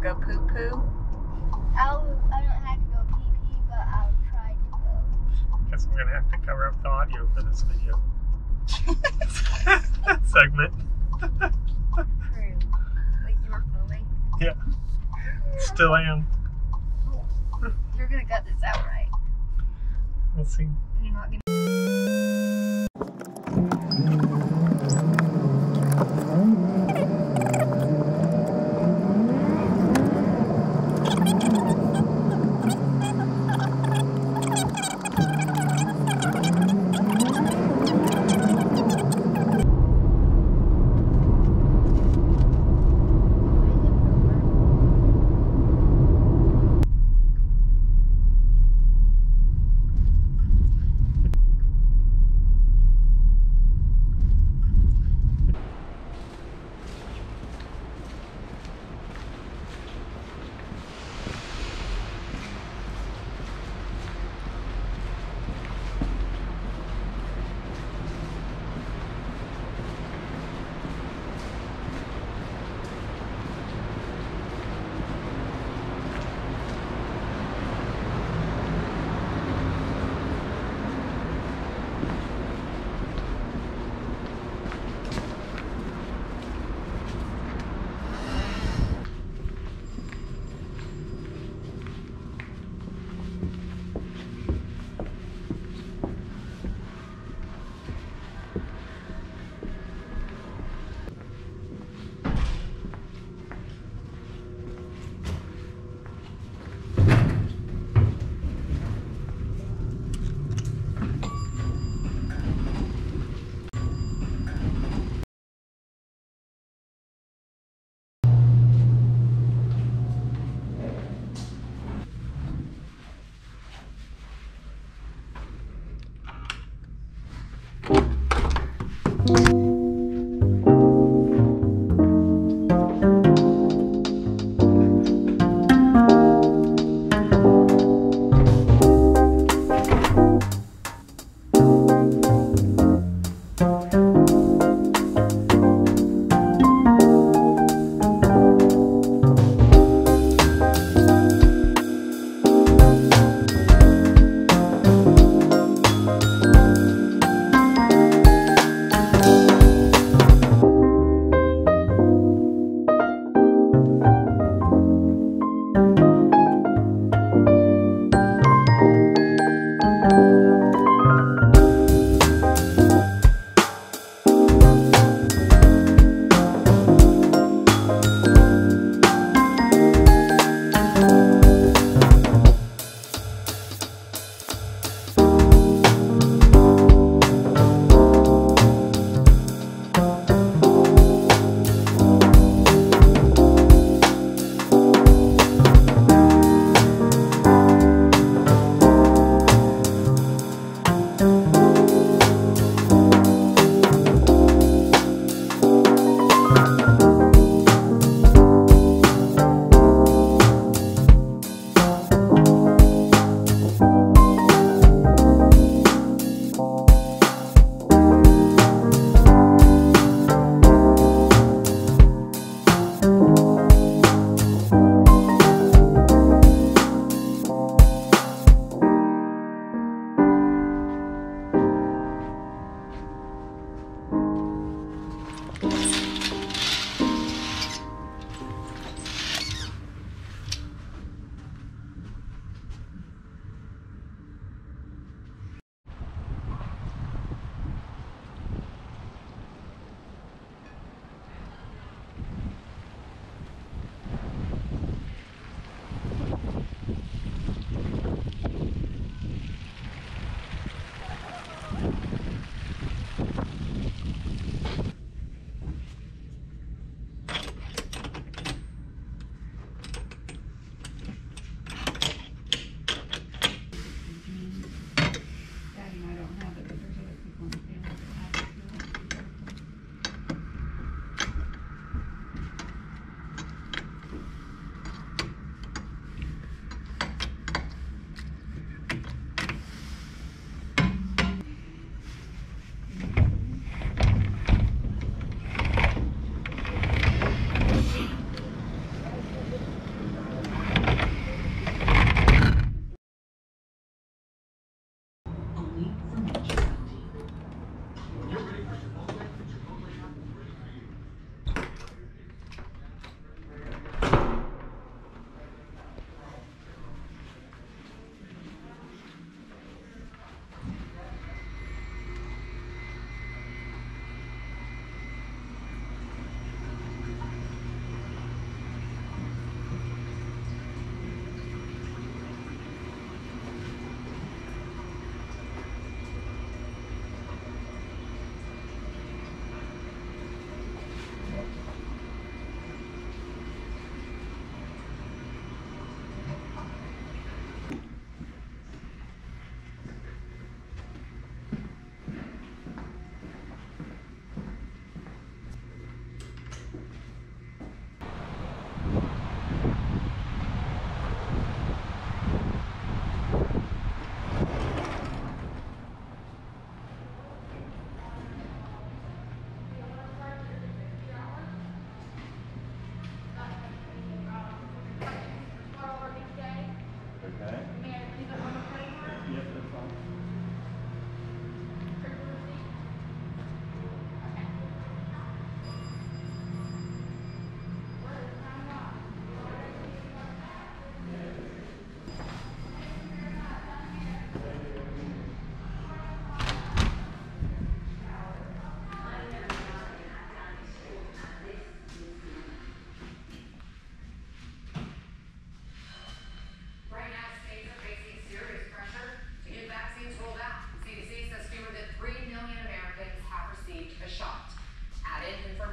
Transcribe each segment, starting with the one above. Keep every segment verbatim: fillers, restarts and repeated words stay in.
to go poo poo? I'll, I don't have to go pee pee, but I'll try to go. Guess we're gonna have to cover up the audio for this video segment. True. Like you were filming? Yeah. Still am. You're gonna gut this out, right? We'll see. You're not gonna. Okay. May I leave it on the playground? Yes, that's fine.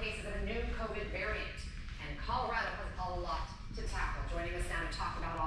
Cases of a new COVID variant, and Colorado has a lot to tackle. Joining us now to talk about